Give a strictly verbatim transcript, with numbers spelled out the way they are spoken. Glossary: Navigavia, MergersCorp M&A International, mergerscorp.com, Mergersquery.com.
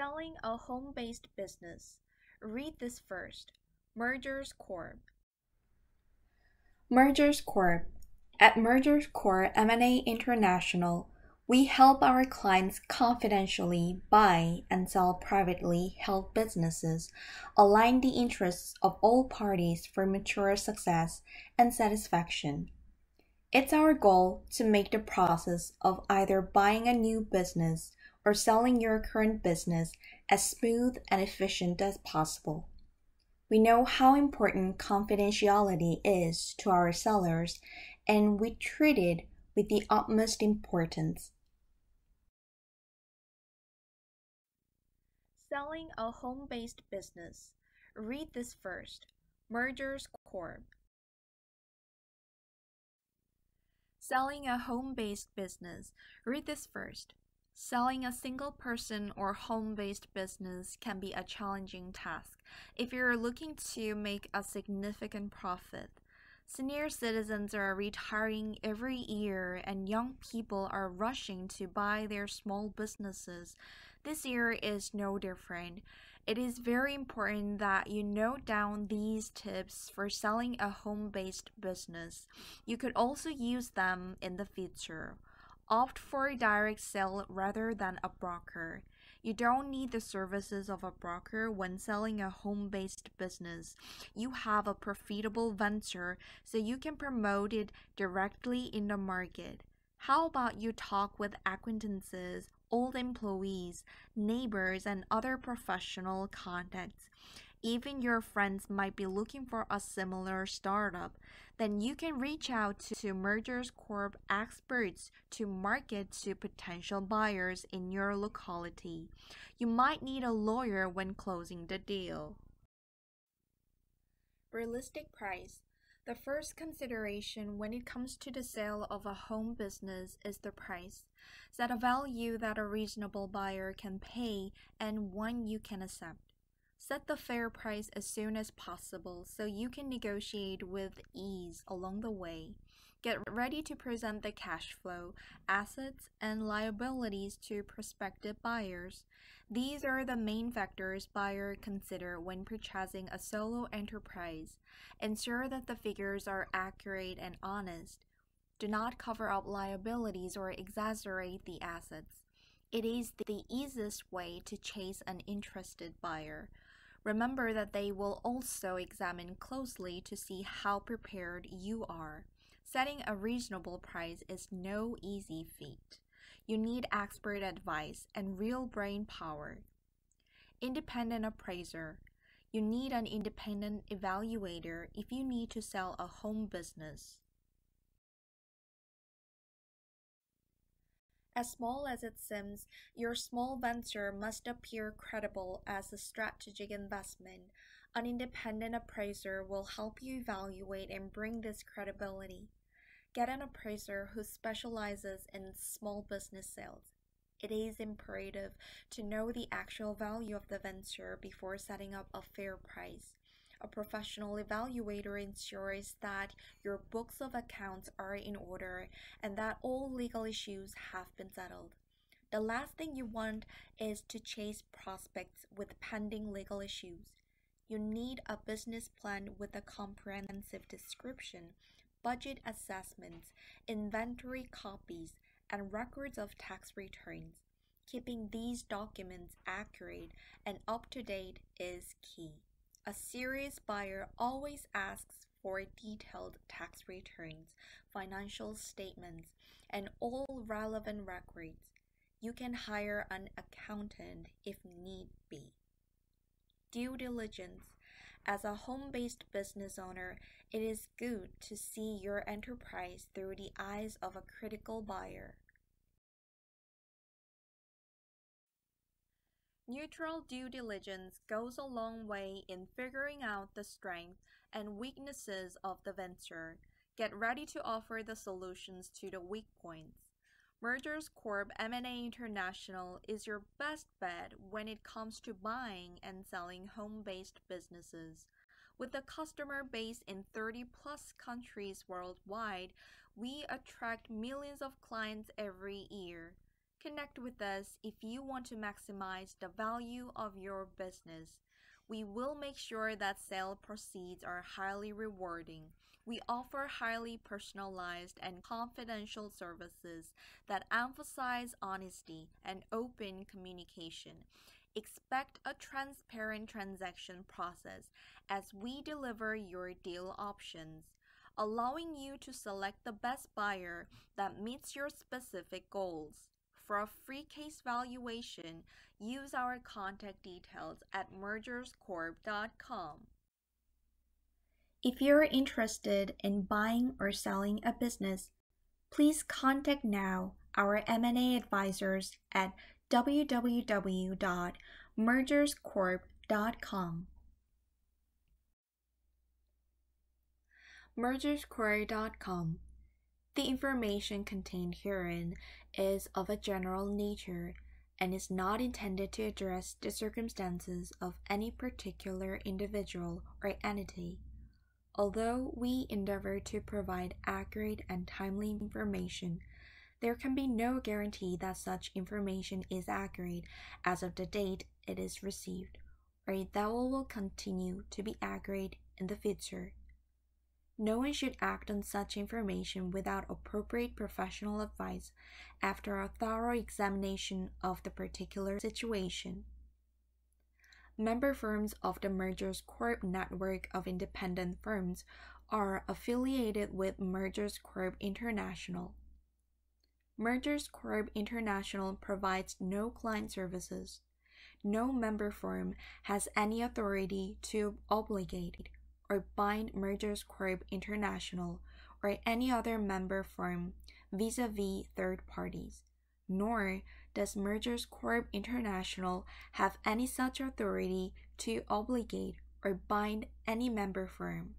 selling a home-based business. Read this first. Mergers Corp. Mergers Corp. At MergersCorp M and A International, we help our clients confidentially buy and sell privately held businesses, align the interests of all parties for mutual success and satisfaction. It's our goal to make the process of either buying a new business or selling your current business as smooth and efficient as possible. We know how important confidentiality is to our sellers, and we treat it with the utmost importance. Selling a home-based business. Read this first. Mergers Corp. Selling a home-based business. Read this first. Selling a single person or home-based business can be a challenging task if you're looking to make a significant profit. Senior citizens are retiring every year and young people are rushing to buy their small businesses. This year is no different. It is very important that you note down these tips for selling a home-based business. You could also use them in the future. Opt for a direct sale rather than a broker. You don't need the services of a broker when selling a home-based business. You have a profitable venture, so you can promote it directly in the market. How about you talk with acquaintances, old employees, neighbors, and other professional contacts? Even your friends might be looking for a similar startup. Then you can reach out to Mergers Corp experts to market to potential buyers in your locality. You might need a lawyer when closing the deal. Realistic price. The first consideration when it comes to the sale of a home business is the price. Set a value that a reasonable buyer can pay and one you can accept. Set the fair price as soon as possible so you can negotiate with ease along the way. Get ready to present the cash flow, assets, and liabilities to prospective buyers. These are the main factors buyers consider when purchasing a solo enterprise. Ensure that the figures are accurate and honest. Do not cover up liabilities or exaggerate the assets. It is the easiest way to chase an interested buyer. Remember that they will also examine closely to see how prepared you are. Setting a reasonable price is no easy feat. You need expert advice and real brain power. Independent appraiser. You need an independent evaluator if you need to sell a home business. As small as it seems, your small venture must appear credible as a strategic investment. An independent appraiser will help you evaluate and bring this credibility. Get an appraiser who specializes in small business sales. It is imperative to know the actual value of the venture before setting up a fair price. A professional evaluator ensures that your books of accounts are in order and that all legal issues have been settled. The last thing you want is to chase prospects with pending legal issues. You need a business plan with a comprehensive description, budget assessments, inventory copies, and records of tax returns. Keeping these documents accurate and up-to-date is key. A serious buyer always asks for detailed tax returns, financial statements, and all relevant records. You can hire an accountant if need be. Due diligence. As a home-based business owner, it is good to see your enterprise through the eyes of a critical buyer. Neutral due diligence goes a long way in figuring out the strengths and weaknesses of the venture. Get ready to offer the solutions to the weak points. Mergers Corp M and A International is your best bet when it comes to buying and selling home-based businesses. With a customer base in thirty plus countries worldwide, we attract millions of clients every year. Connect with us if you want to maximize the value of your business. We will make sure that sale proceeds are highly rewarding. We offer highly personalized and confidential services that emphasize honesty and open communication. Expect a transparent transaction process as we deliver your deal options, allowing you to select the best buyer that meets your specific goals. For a free case valuation, use our contact details at mergers corp dot com. If you're interested in buying or selling a business, please contact now our M and A advisors at w w w dot mergers corp dot com. mergers query dot com. The information contained herein is of a general nature and is not intended to address the circumstances of any particular individual or entity. Although we endeavor to provide accurate and timely information, there can be no guarantee that such information is accurate as of the date it is received, or that it will continue to be accurate in the future. No one should act on such information without appropriate professional advice after a thorough examination of the particular situation. Member firms of the Mergers Corp network of independent firms are affiliated with MergersCorp International. MergersCorp International provides no client services. No member firm has any authority to obligate or bind MergersCorp International or any other member firm vis-a-vis third parties, nor does MergersCorp International have any such authority to obligate or bind any member firm.